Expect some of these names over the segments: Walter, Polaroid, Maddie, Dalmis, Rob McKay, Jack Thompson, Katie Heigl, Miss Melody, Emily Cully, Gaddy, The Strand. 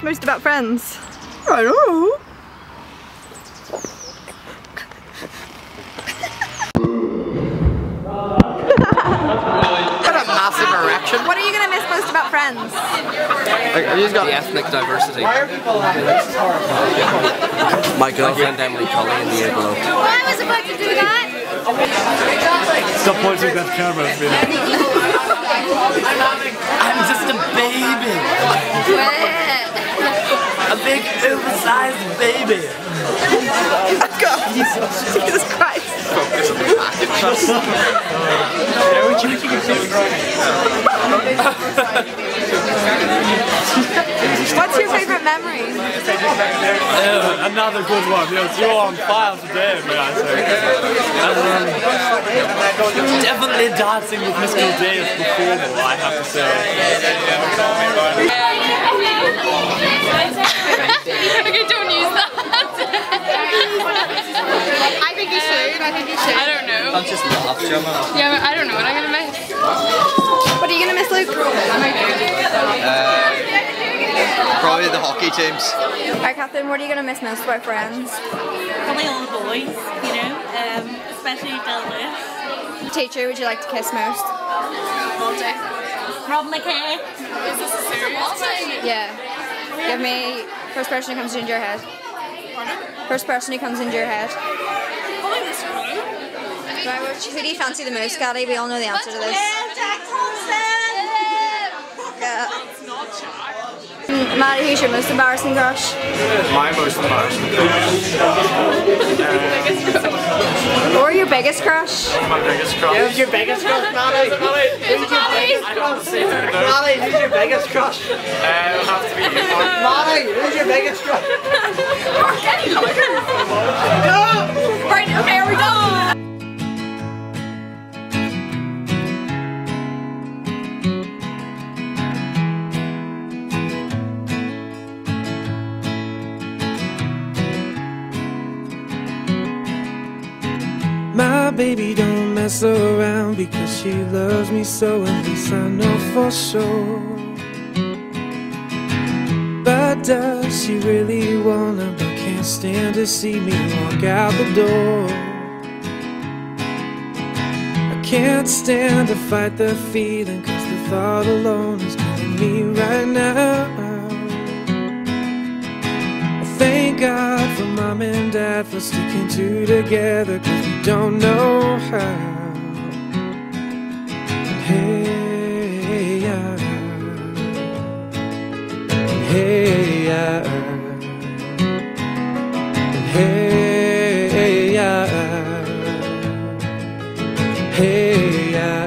Most about friends. I know. What a massive erection. What are you gonna miss most about friends? Like, you've got the ethnic diversity. Why are people laughing? That's horrible. My girlfriend Emily Cully in the igloo. I was about to do that. Stop pointing that camera at me. I'm just a baby. A big oversized baby. God, Jesus Christ. Focus on the packet. What's your favorite memory? Another good one. You're on fire today, may I say. Definitely dancing with Miss Melody before. I have to say. Okay, don't use that. I think you should. I don't know. I'm just not. Yeah, but I don't know what I'm gonna miss. What are you gonna miss, Luke? Probably the hockey teams. Alright, Catherine, what are you gonna miss most about friends? Probably all the boys, you know, especially Dalmis. Teacher, would you like to kiss most? Walter. Rob McKay. Is this a serious thing? Yeah. Give me first person who comes into your head. First person who comes into your head. Who do you fancy the most, Gaddy? We all know the answer to this. Jack Thompson! That's not Jack. Maddie, who's your most embarrassing crush? My most embarrassing crush. Or your biggest crush? My biggest crush. Who's your biggest crush, Maddie? Who's your biggest crush? I don't see her. Maddie, who's your biggest crush? It'll have to be you. Maddie, who's your biggest crush? Any longer? No! Right, okay, here we go! My baby don't mess around because she loves me so, at least I know for sure. But does she really wanna, but can't stand to see me walk out the door? I can't stand to fight the feeling, cause the thought alone is killing me right now. Thank God for mom and dad for sticking two together, cause we don't know how. Hey, yeah. Hey, yeah. Hey, yeah. Hey, yeah.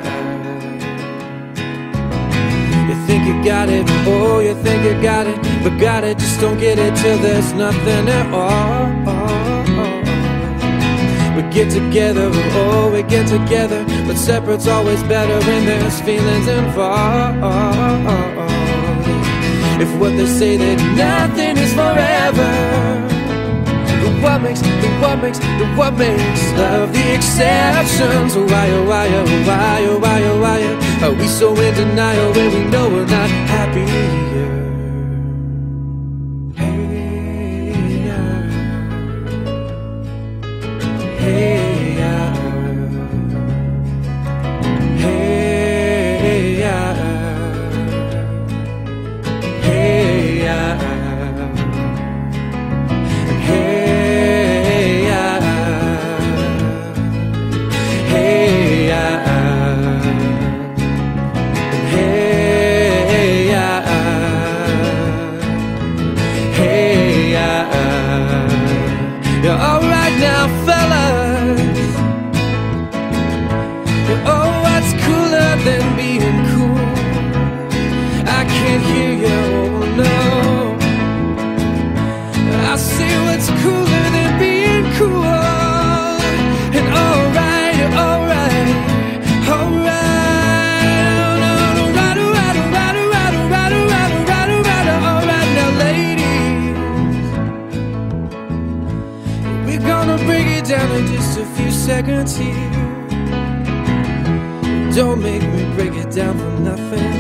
You think you got it, oh, you think you got it, but got it, just don't get it till there's nothing at all. We get together, oh, we get together, but separate's always better when there's feelings involved. If what they say that nothing is forever, then what makes, then what makes love the exception? So why, are we so in denial when we know we're not happy? Yeah. Cooler than being cool. We're gonna break it down in just a few seconds here. Don't make me break it down for nothing.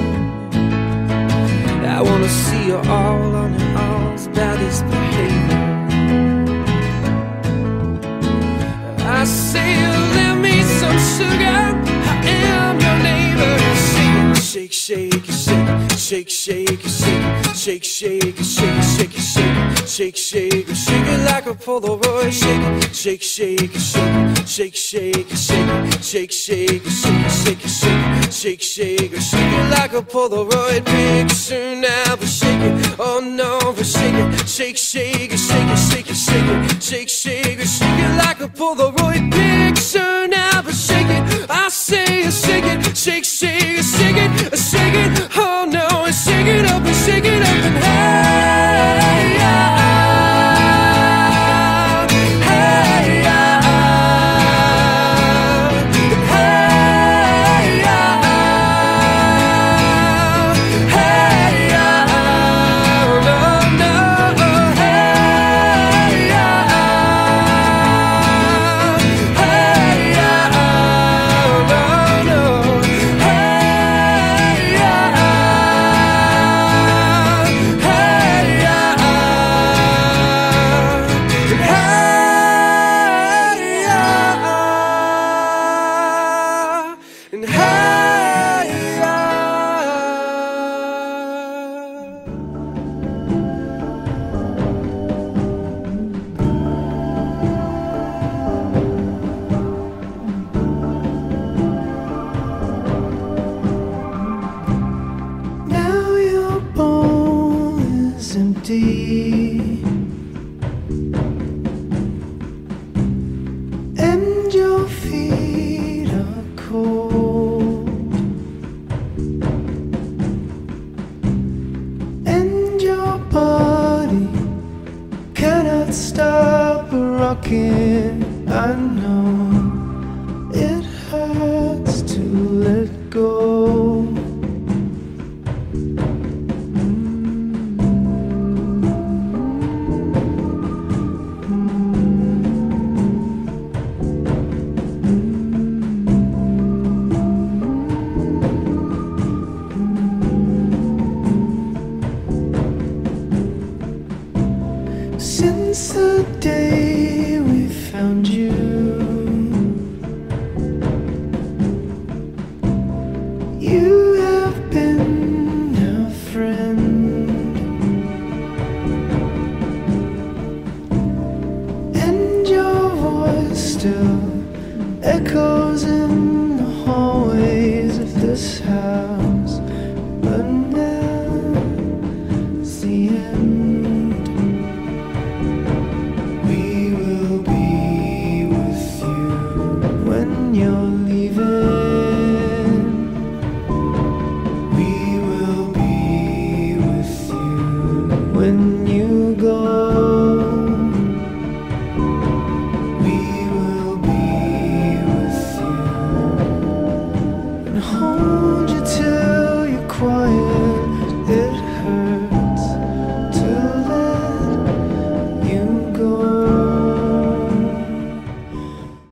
I wanna see you all on your arms about this behavior. I say lend me some sugar, I am your neighbor. Shake, shake, shake, shake, shake, shake, shake, shake, shake, shake, shake, shake, shake, shake, shake it like a Polaroid. Shake, shake, shake, shake, shake, shake, shake, shake, shake, shake, shake, shake, shake it like a Polaroid picture. Now we shake it, oh no, we shake it, shake, shake, shake, shake, shake, shake, shake, shake it like a Polaroid picture. Now we shake it, I say shake it, shake, shake, shake it. Shake it, oh no, and shake it up and shake it up and hey, yeah, hey, yeah, hey, yeah, hey, yeah, oh no, hey, yeah, hey, yeah, oh no, hey. And your feet are cold, and your body cannot stop rocking. I know it hurts to let go. Since the day we found you, you have been our friend, and your voice still echoes in the hallways of this house.